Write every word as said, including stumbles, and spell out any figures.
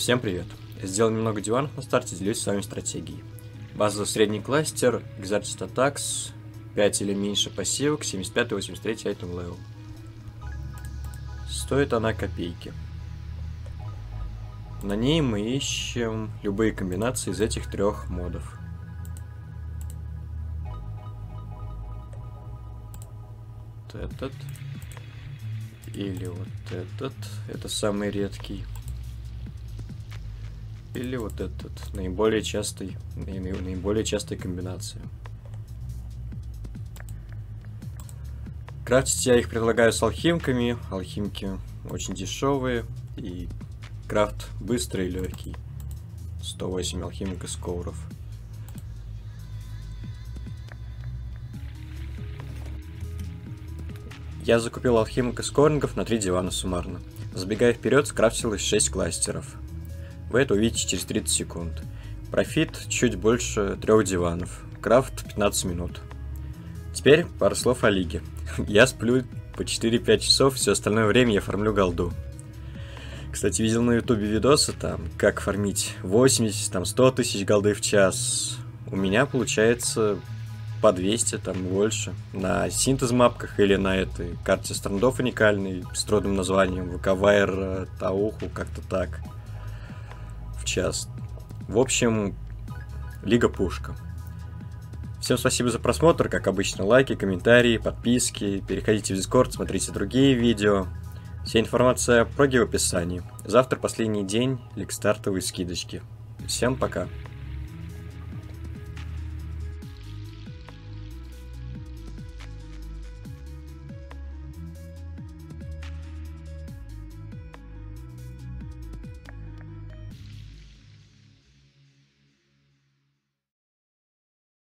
Всем привет! Сделал немного диванов на старте, делюсь с вами стратегией. Базовый средний кластер, Exarchist Attacks, пять или меньше пассивок, семьдесят пять восемьдесят три item level. Стоит она копейки. На ней мы ищем любые комбинации из этих трех модов. Вот этот. Или вот этот. Это самый редкий. Или вот этот, наиболее частый, наиболее частой комбинации. Крафтить я их предлагаю с алхимками. Алхимки очень дешевые, и крафт быстрый и легкий. сто восемь алхимик из ковров. Я закупил алхимик из корингов на три дивана суммарно. Забегая вперед, скрафтилось шесть кластеров. Вы это увидите через тридцать секунд. Профит чуть больше трех диванов. Крафт пятнадцать минут. Теперь пару слов о лиге. Я сплю по четыре-пять часов, все остальное время я фармлю голду. Кстати, видел на ютубе видосы, там, как фармить восемьдесят, там, сто тысяч голды в час. У меня получается по двести, там, больше. На синтез-мапках или на этой карте страндов уникальной, с трудным названием вэ ка-Вайр Тауху, как-то так. В час. В общем, лига пушка. Всем спасибо за просмотр, как обычно, лайки, комментарии, подписки, переходите в Discord, смотрите другие видео. Вся информация про гео в описании. Завтра последний день лиг стартовой скидочки. Всем пока.